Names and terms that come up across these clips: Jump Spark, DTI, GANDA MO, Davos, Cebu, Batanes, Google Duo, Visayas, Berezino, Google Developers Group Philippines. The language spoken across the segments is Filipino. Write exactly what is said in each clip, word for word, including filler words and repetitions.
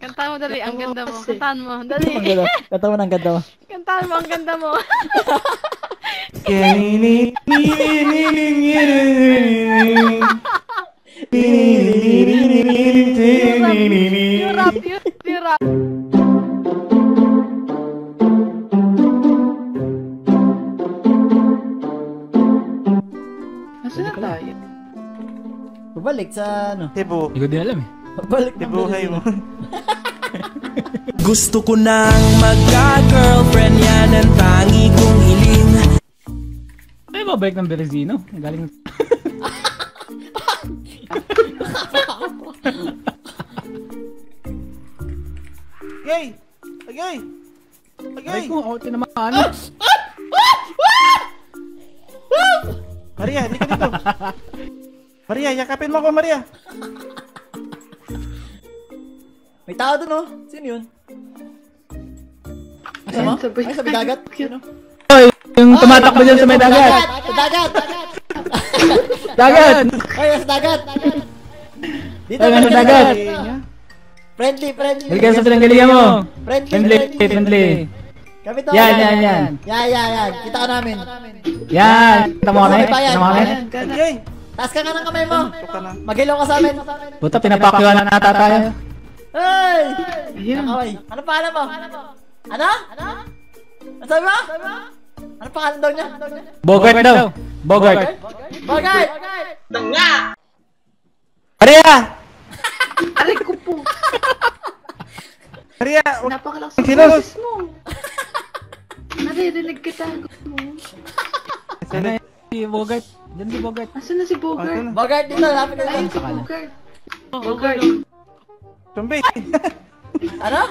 Kanta mo, dali. Ang ganda mo. Kantaan mo. Dali. Kanta mo ng ganda mo. Kantaan mo. Ang ganda mo. Yung rap. Yung rap. Masa na tayo? Babalik sa ano? Cebu. Hindi ko din alam eh. Balik na buhay mo. Gusto ko nang magka-girlfriend, yan ang tangi kong hiling. Ay, babalik ng Berezino. Galing ng... Agay! Agay! Agay! Ay ko, ako tinamaan. Maria, hindi ka dito. Maria, yakapin mo ko, Maria. May tao doon oh! Sino yun? Asa mo? Ay, sabi dagat? Sino? Ay, yung tumatakbo dyan sa may dagat! Sa dagat! Dagat! Ay, sa dagat! Dito ka sa dagat! Friendly, friendly! Balikan sa pinanggalingan mo! Friendly, friendly! Yan, yan, yan! Yan, yan, yan! Kita ka namin! Yan! Kita mo kami? Kita mo kami? Taas ka nga ng kamay mo! Mag-ilaw ka sa amin! Buta, pinapakiwa na nata tayo! Hey! Ay! Ano pangalan mo? Ano? Ano? Ano sabi mo? Ano pangalan daw niya? Bogart daw! Bogart! Bogart! Tanga! Maria! Aray ko po! Maria! Napakalakas mo! Sinos! Naririnig kita! Ano yan? Si Bogart! Diyan si Bogart! Asan na si Bogart? Bogart! Dito! Lapit na lang! Bogart! Bogart! Tumbi! Ano?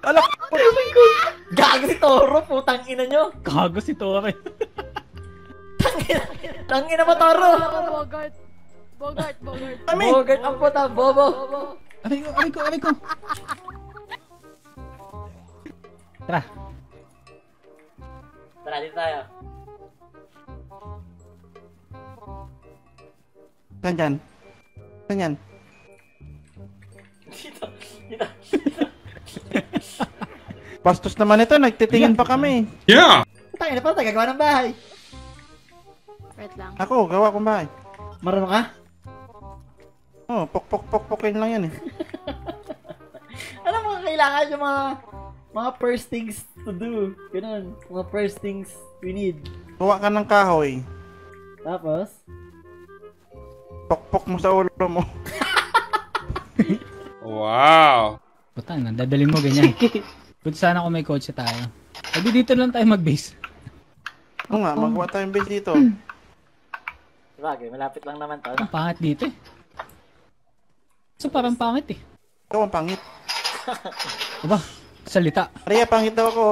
Alak! Gago si Toro! Putang ina nyo! Gago si Toro! Tangina mo Toro! Bogart! Bogart! Bogart! Bogart ang puta! Bobo! Aray ko! Aray ko! Aray ko! Tara! Tara din tayo! Saan dyan? Saan dyan? Bastos naman ito, nagtitingin pa kami. Yeah! Tayo na pala, gagawa ng bahay. Wait lang. Ako, gawa kong bahay. Marunong ka? Oo, oh, pok-pok-pok-pokin lang yan eh. Alam mo, kailangan yung mga mga first things to do. Ganun, mga first things we need. Gawa ka ng kahoy. Tapos? Pok-pok mo sa ulo mo. Wow! Putang na, dadalhin mo ganyan. But sana kung may kotse tayo. Pwede dito lang tayo mag-base. Oo nga, magawa tayong base dito. Sabagay, malapit lang naman tayo. Ang pangit dito eh. So parang pangit eh. Ikaw ang pangit. Aba, salita. Maria, pangit daw ako.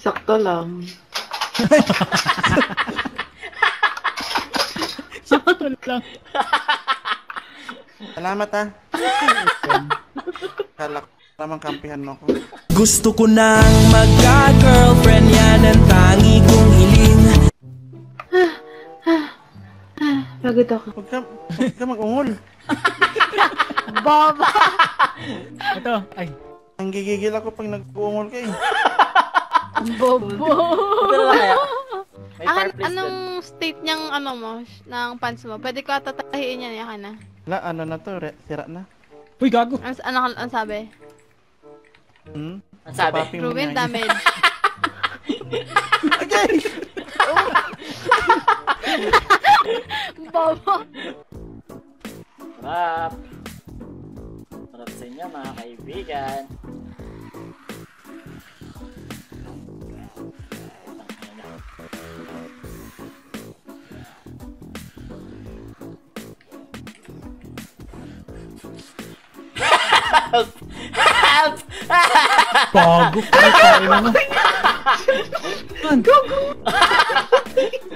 Sakto lang. Sakto lang. Salamat ah. Kala ko naman kampihan mo ko. Gusto ko nang magka-girlfriend, yan ang tangi kong hiling. Pagod ako. Huwag ka, huwag ka mag-ungol. Baba! Ito, ay. Ang gigigil ako pag nag-uungol ka eh. Bobo! Ang, anong state niyang ano mo, ng pants mo? Pwede ko atatahiin yan, yaka na. La, ano na to? Re sira na. Uy, gago! An ano ang sabi? Hmm? Ang sabi? Ruin damage. Agay! Bobo! Sarap! Sarap sa inyo mga kaibigan. Help! Help! Bago ko na mo. Go!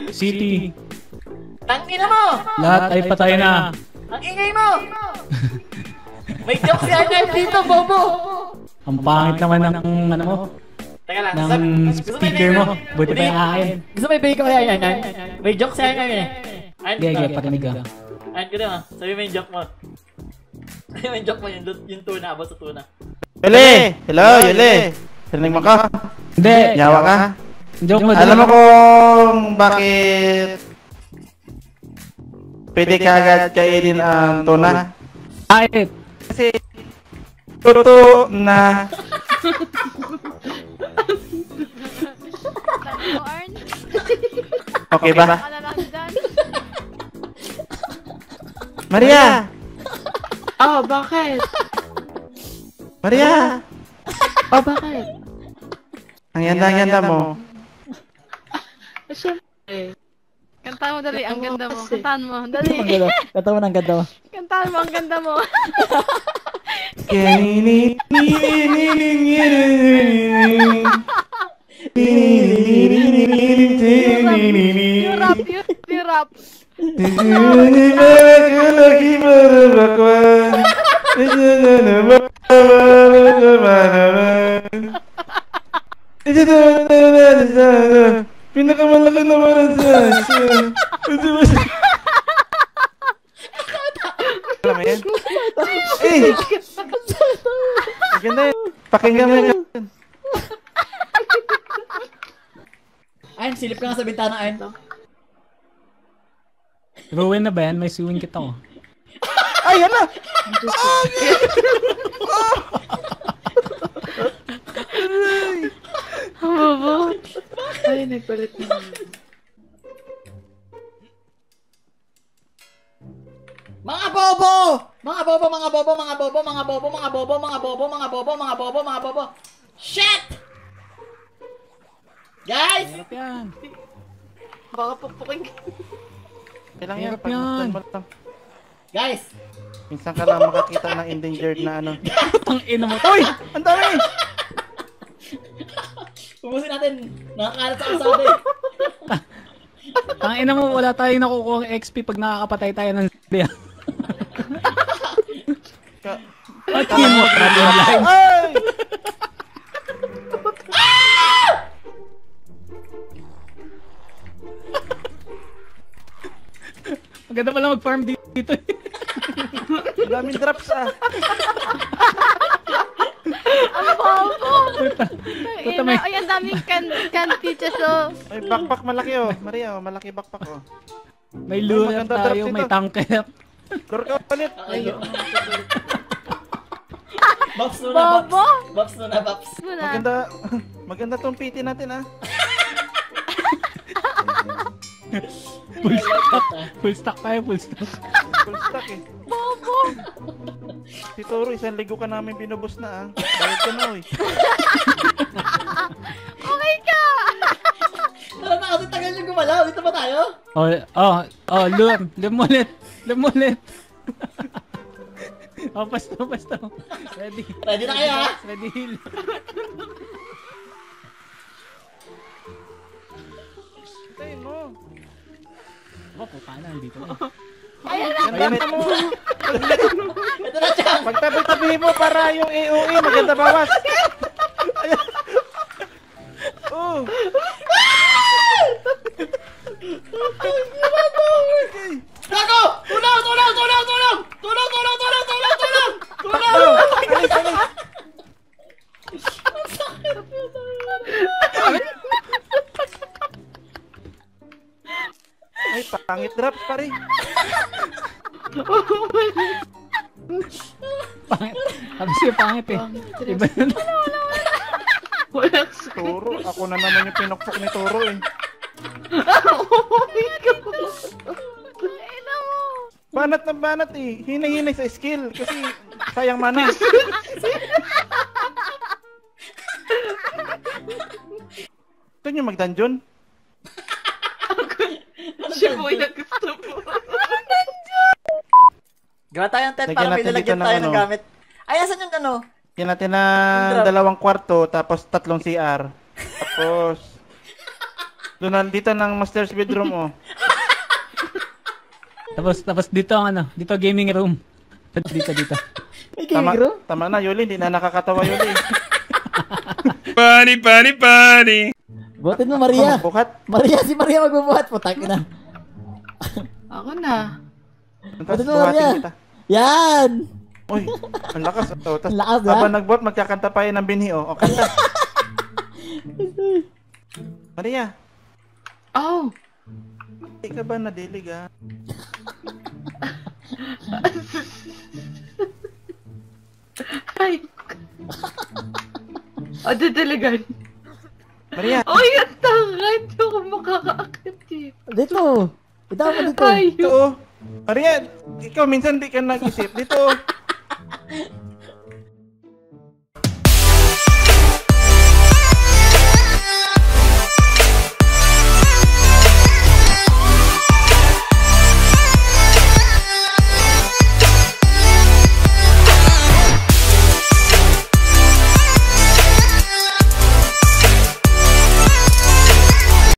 City! Tangina mo! Lahat ay patay na! Ang ingay mo! May joke si Agay dito, Bobo! Ang pangit naman ng ano mo? Teka lang, ng speaker mo. Buti pa yung akin. Gusto mo ibigay ko kaya yan? May joke si Agay eh. Gaya, gaya, patinig ka. Ayan ko na mo. Sabi mo yung joke mo. Ayun, joke mo yun. Yung tuna, basta tuna. Yuli! Hello, Yuli! Sarinig mo ka? Hindi. Yawa ka? Joke mo. Alam mo kung bakit pwede ka agad kainin ang tuna? Ay! Kasi tuto na. Okay ba? Maria! Oh, bakit? Maria! Oh, bakit? Ang ganda-ganda mo. Siyempre. Kanta mo dali, ang ganda mo. Kantaan mo, dali. Kanta mo ng ganda mo. Kantaan mo, ang ganda mo. Dirap, Ayan, silip ka nga sa bintana, ayan to. Ruin na ba yan? May suwing kita ko. Ayan na! Ang babo. Ay, nagpalit na. Mga bobo! Mga bobo, mga bobo, mga bobo, mga bobo, mga bobo, mga bobo, mga bobo, mga bobo, mga bobo. Shit! Guys! Hirap yan! Baka pupukin ka. Kailang yan, pagpuntan. Guys! Minsan ka lang makakita ng endangered na ano. Putang ina mo. Uy! Ang dami! Pupusin natin. Nakakalat sa kasabi. Ang ina mo, wala tayong nakukuha X P pag nakakapatay tayo ng s***. At yun mo, grabe online. Maganda pala mag-farm dito eh. Maraming drops ah. Ang bobo. Puta may... Ay, ang daming candy just oh. May backpack malaki oh. Maria oh, malaki backpack oh. May lure tayo, may tangkap. Lure ka ulit. Bops muna, bops. Bops muna, bops. Maganda. Maganda tong piti natin ah. Full stack. Full stack tayo, full stack. Full stack eh. Bobo! Si Toro, isang ligo ka namin binubos na ah. Bayad ka na oy. Okay ka! Tara na kasi tagal yung gumalaw. Dito ba tayo? Oh, oh, oh, lure. Lure mo ulit. Lure mo ulit. Oh, pasto, pasto. Ready. Ready na kayo ha? Ready. Tayo mo. Oh, pupa na, dito na. Ayan na! Ayan na! Ito na siya! Magtabi-tabi mo para yung A O E maganda bawas! Ayan! Oh! Dago! Tulong! Tulong! Tulong! Tulong! Tulong! Tulong! Tulong! Tulong! Tulong! Tulong! Ang sakit! Ay, pangit drops pare. Pangit. Sabi siya pangit eh. Iba yun. Wala, wala, wala. Wala. Toro. Ako na naman yung pinokpok ni Toro eh. Oh my God. Kaila mo. Banat na banat eh. Hinay-hinay sa skill. Kasi sayang mana. Ito nyo mag-dungeon? Siya po yung gusto po. Gawa tayo ng tent para may lalagyan tayo ng gamit. Ay, asan yung ano? Yan natin ng dalawang kwarto, tapos tatlong C R. Tapos, doon dito ng master's bedroom, oh. Tapos, tapos dito ang ano, dito gaming room. Dito, dito. May gaming room? Tama na, Yuli, hindi na nakakatawa, Yuli. Funny, funny, funny. Buhatin mo, Maria! Maria, si Maria magbubuhat! Putak na! Ako na! Buhatin mo, Maria! Yan! Uy, ang lakas ito. Tapos habang nagbot, magkakanta pa yun ng binhi, oh. O, kanta. Maria. Oh. Hindi ka ba nadilig, ah? Ay. O, didiligan. Maria. Uy, ang tanga. Hindi ako makakaakit dito. Dito. Ito ako dito. Ay, dito, oh. Maria, ikaw minsan di ka nag-isip. Dito,